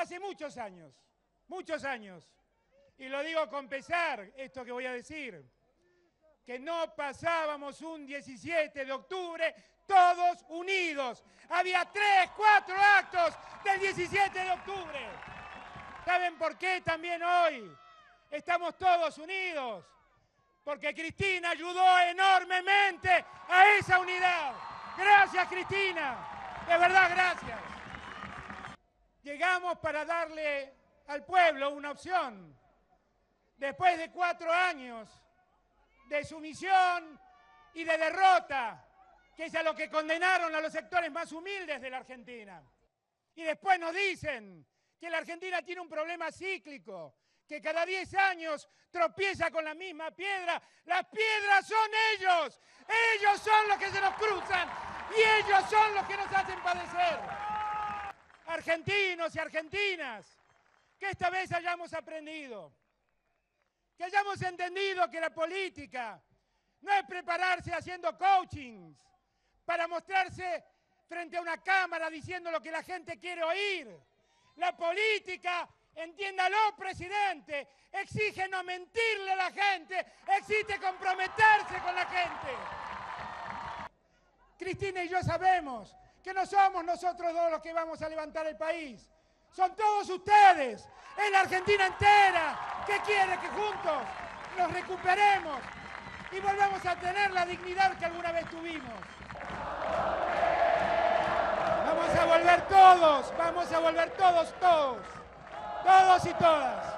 hace muchos años, y lo digo con pesar, esto que voy a decir, que no pasábamos un 17 de octubre todos unidos. Había 3, 4 actos del 17 de octubre. ¿Saben por qué también hoy estamos todos unidos? Porque Cristina ayudó enormemente a esa unidad. Gracias, Cristina. De verdad, gracias. Llegamos para darle al pueblo una opción. Después de 4 años de sumisión y de derrota, que es a lo que condenaron a los sectores más humildes de la Argentina. Y después nos dicen que la Argentina tiene un problema cíclico, que cada 10 años tropieza con la misma piedra. Las piedras son ellos. Ellos son los que se nos cruzan y ellos son los que nos hacen padecer. Argentinos y argentinas, que esta vez hayamos aprendido, que hayamos entendido que la política no es prepararse haciendo coachings para mostrarse frente a una cámara diciendo lo que la gente quiere oír. La política, entiéndalo, presidente, exige no mentirle a la gente, exige comprometerse con la gente. Cristina y yo sabemos que no somos nosotros dos los que vamos a levantar el país. Son todos ustedes, es la Argentina entera, que quiere que juntos nos recuperemos y volvamos a tener la dignidad que alguna vez tuvimos. Vamos a volver todos, todos y todas.